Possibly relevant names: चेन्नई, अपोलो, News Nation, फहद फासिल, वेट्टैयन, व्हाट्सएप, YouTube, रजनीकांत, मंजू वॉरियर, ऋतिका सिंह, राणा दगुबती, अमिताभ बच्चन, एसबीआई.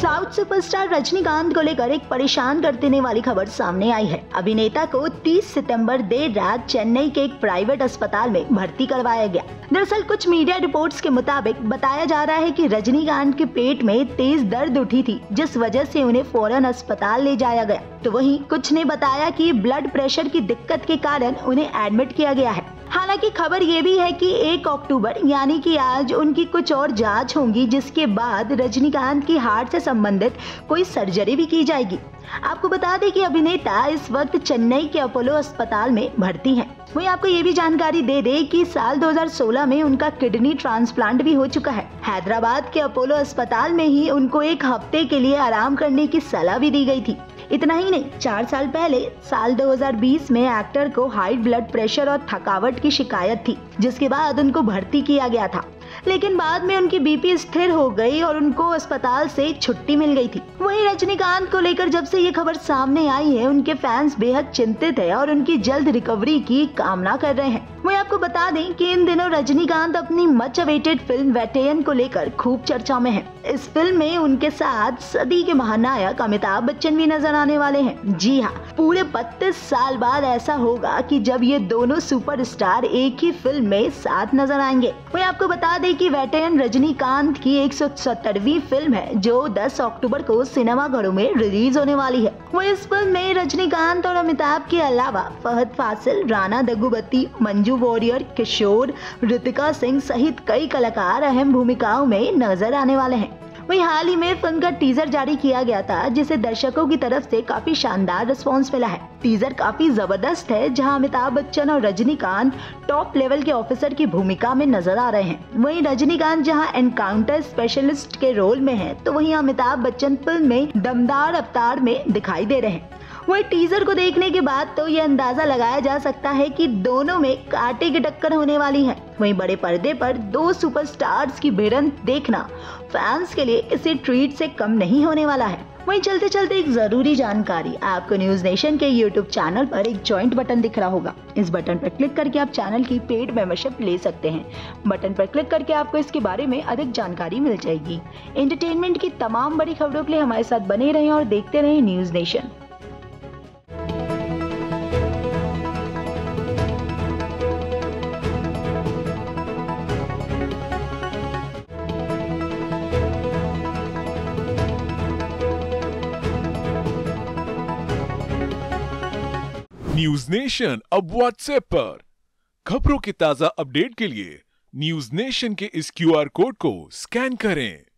South superstar रजनीकांत को लेकर एक परेशान कर देने वाली खबर सामने आई है। अभिनेता को 30 सितंबर देर रात चेन्नई के एक प्राइवेट अस्पताल में भर्ती करवाया गया। दरअसल कुछ मीडिया रिपोर्ट्स के मुताबिक बताया जा रहा है कि रजनीकांत के पेट में तेज दर्द उठी थी, जिस वजह से उन्हें फौरन अस्पताल ले जाया गया। तो वहीं कुछ ने बताया कि ब्लड प्रेशर की दिक्कत के कारण उन्हें एडमिट किया गया है। हालांकि खबर ये भी है कि 1 अक्टूबर यानी कि आज उनकी कुछ और जांच होंगी, जिसके बाद रजनीकांत की हार्ट से संबंधित कोई सर्जरी भी की जाएगी। आपको बता दें कि अभिनेता इस वक्त चेन्नई के अपोलो अस्पताल में भर्ती हैं। वहीं आपको ये भी जानकारी दे दें कि साल 2016 में उनका किडनी ट्रांसप्लांट भी हो चुका है। हैदराबाद के अपोलो अस्पताल में ही उनको 1 हफ्ते के लिए आराम करने की सलाह भी दी गई थी। इतना ही नहीं, 4 साल पहले साल 2020 में एक्टर को हाई ब्लड प्रेशर और थकावट की शिकायत थी, जिसके बाद उनको भर्ती किया गया था, लेकिन बाद में उनकी बीपी स्थिर हो गई और उनको अस्पताल से छुट्टी मिल गई थी। वहीं रजनीकांत को लेकर जब से ये खबर सामने आई है, उनके फैंस बेहद चिंतित है और उनकी जल्द रिकवरी की कामना कर रहे हैं। वहीं आपको बता दें कि इन दिनों रजनीकांत अपनी मच अवेटेड फिल्म वेट्टैयन को लेकर खूब चर्चा में है। इस फिल्म में उनके साथ सदी के महानायक अमिताभ बच्चन भी नजर आने वाले हैं। जी हाँ, पूरे 32 साल बाद ऐसा होगा कि जब ये दोनों सुपरस्टार एक ही फिल्म में साथ नजर आएंगे। वहीं आपको बता दें कि वेट्टैयन रजनीकांत की 170वीं फिल्म है, जो 10 अक्टूबर को सिनेमाघरों में रिलीज होने वाली है। वही इस फिल्म में रजनीकांत और अमिताभ के अलावा फहद फासिल, राणा दगुबती, मंजू वॉरियर, किशोर, ऋतिका सिंह सहित कई कलाकार अहम भूमिकाओं में नजर आने वाले हैं। वहीं हाल ही में फिल्म का टीजर जारी किया गया था, जिसे दर्शकों की तरफ से काफी शानदार रिस्पांस मिला है। टीजर काफी जबरदस्त है, जहां अमिताभ बच्चन और रजनीकांत टॉप लेवल के ऑफिसर की भूमिका में नजर आ रहे हैं। वहीं रजनीकांत जहां एनकाउंटर स्पेशलिस्ट के रोल में है, तो वहीं अमिताभ बच्चन फिल्म में दमदार अवतार में दिखाई दे रहे हैं। वही टीजर को देखने के बाद तो ये अंदाजा लगाया जा सकता है कि दोनों में कांटे की टक्कर होने वाली है। वहीं बड़े पर्दे पर 2 सुपरस्टार्स की भिड़ंत देखना फैंस के लिए इसे ट्रीट से कम नहीं होने वाला है। वहीं चलते चलते एक जरूरी जानकारी, आपको न्यूज नेशन के यूट्यूब चैनल पर एक ज्वाइंट बटन दिख रहा होगा। इस बटन पर क्लिक करके आप चैनल की पेड मेंबरशिप ले सकते हैं। बटन पर क्लिक करके आपको इसके बारे में अधिक जानकारी मिल जाएगी। एंटरटेनमेंट की तमाम बड़ी खबरों के लिए हमारे साथ बने रहें और देखते रहें न्यूज नेशन। न्यूज नेशन अब व्हाट्सएप पर खबरों के ताजा अपडेट के लिए न्यूज नेशन के इस QR कोड को स्कैन करें।